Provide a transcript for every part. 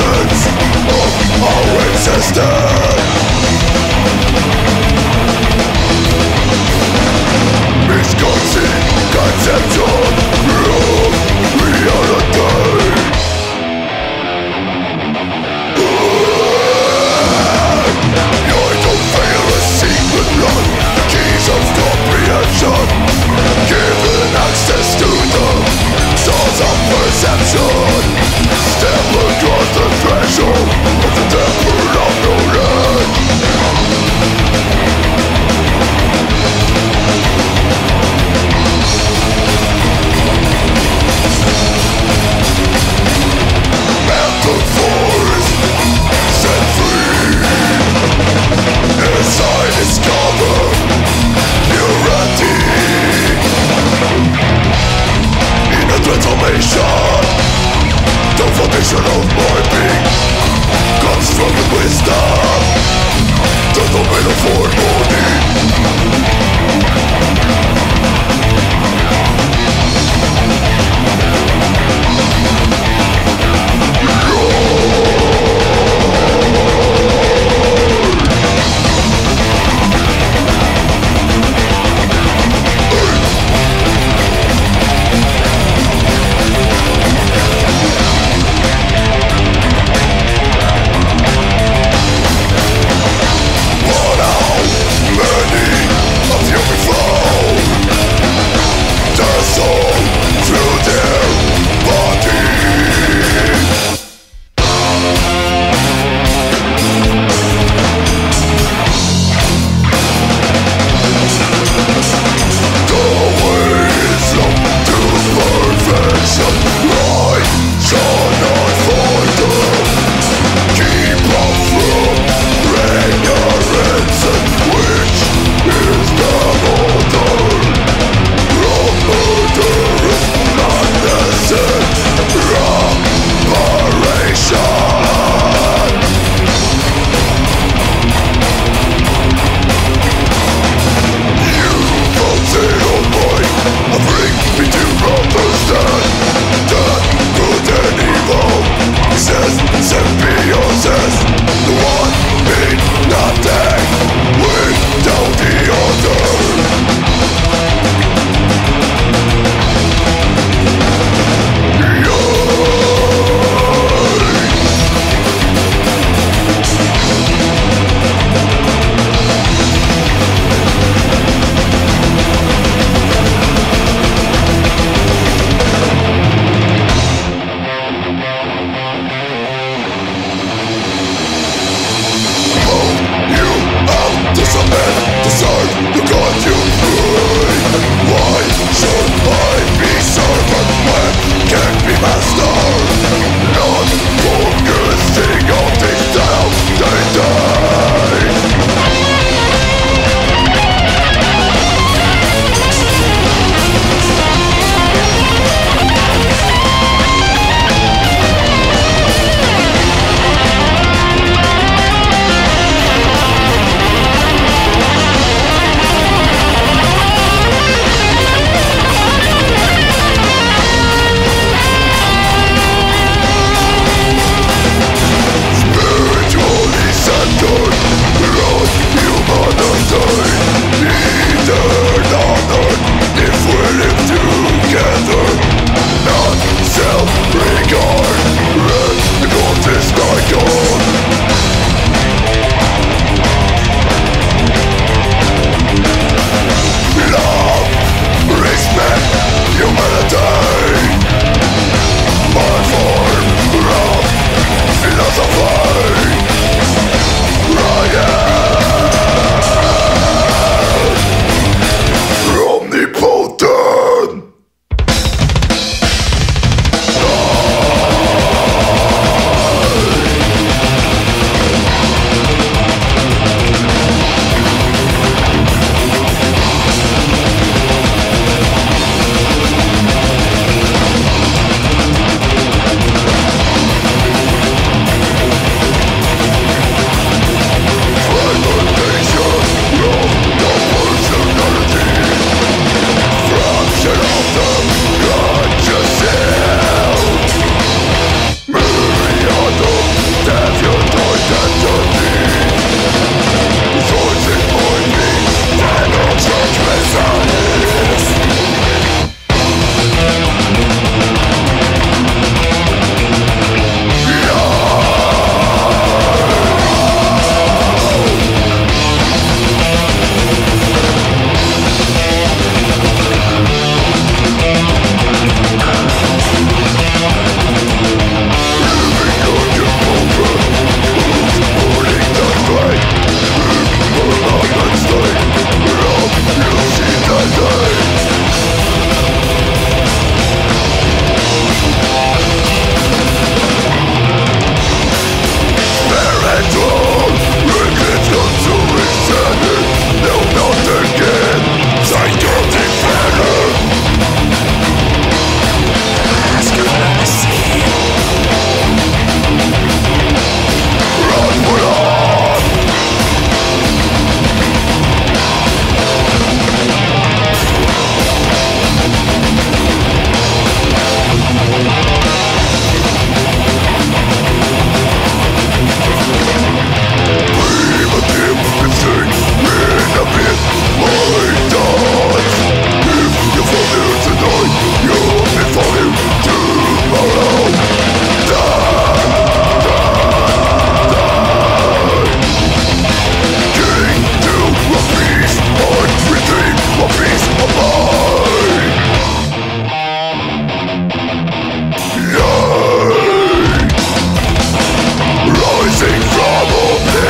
essence of our existence. Misconceived conception of reality. You're to fail a secret run, the keys of comprehension, given access to the stars of perception. Step across the threshold of the temple of no land.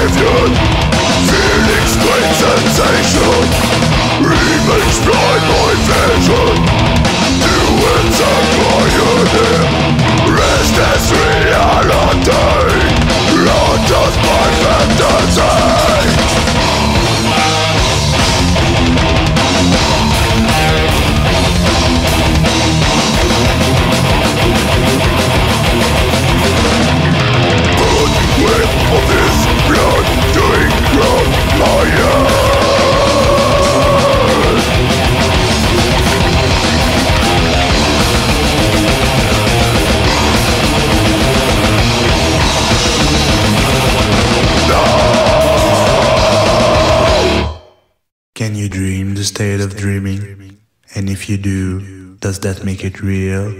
oblivion. Feelings great sensation remains blind my vision. Duets are pioneer, rest is reality. Not just my fantasy. Can you dream the state of dreaming? And if you do, does that make it real?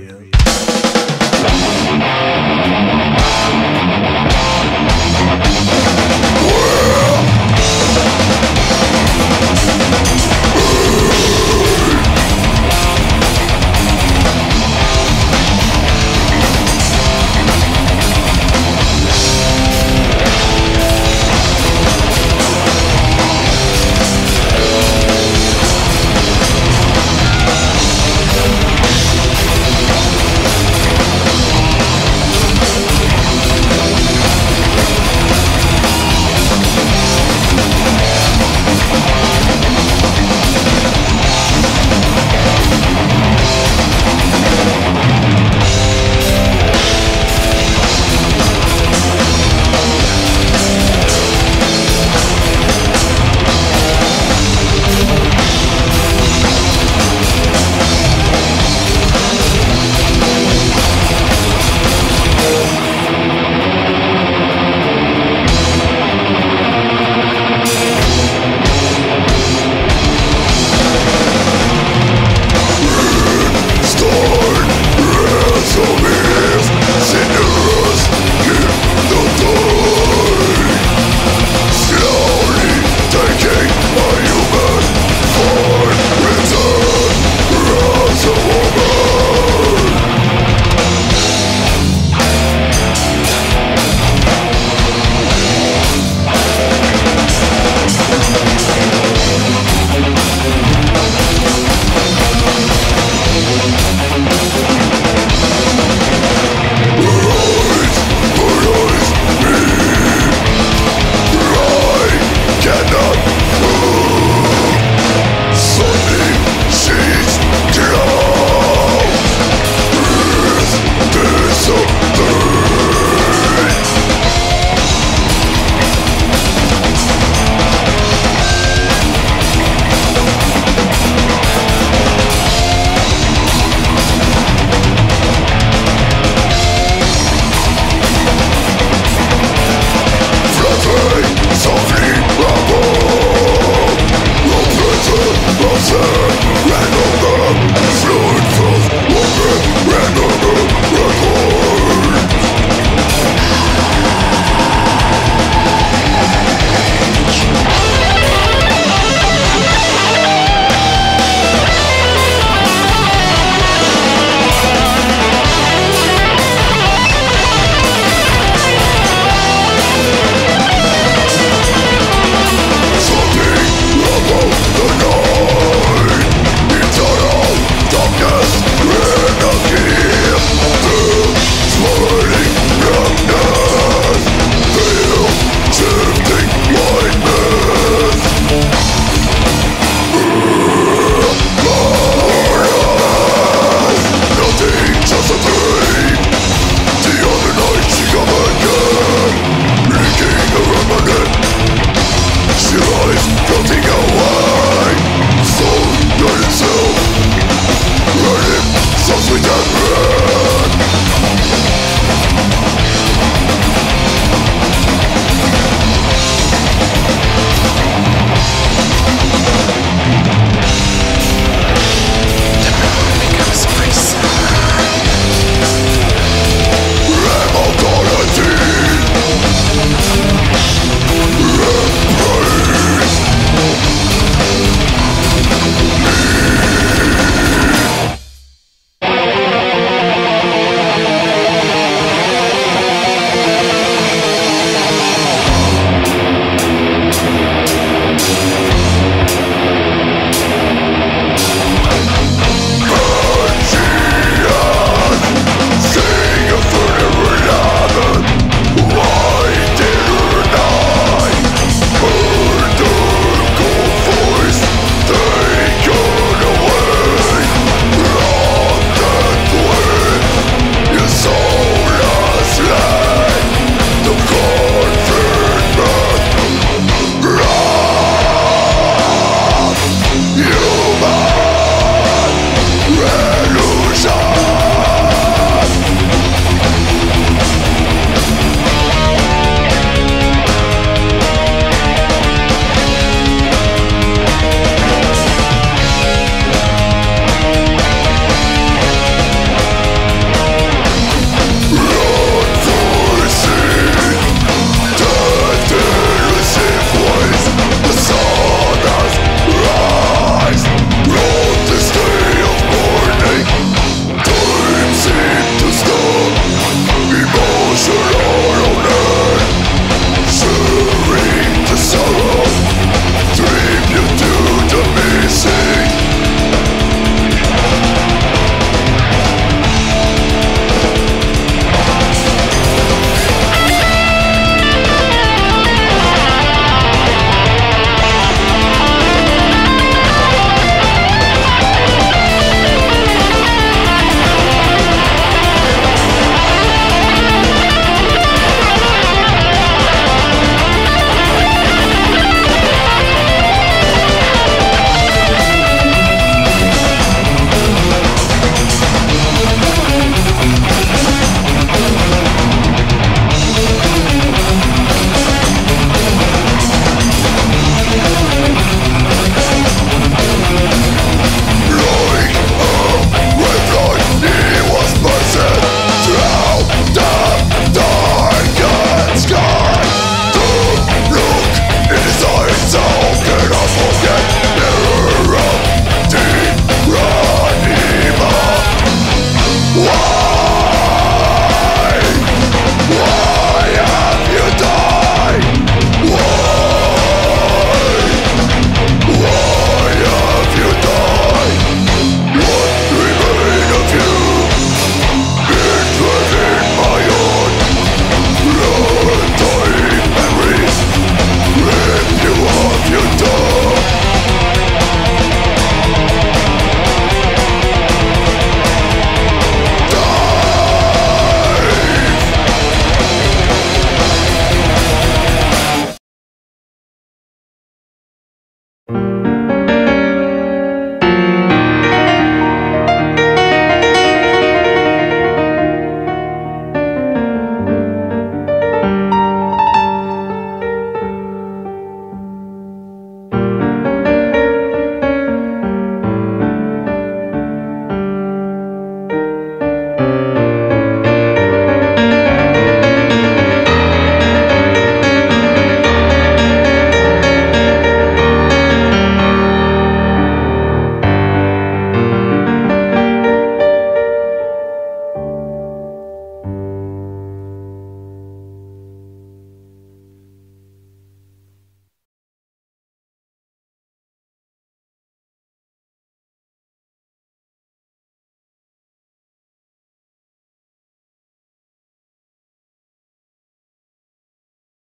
go.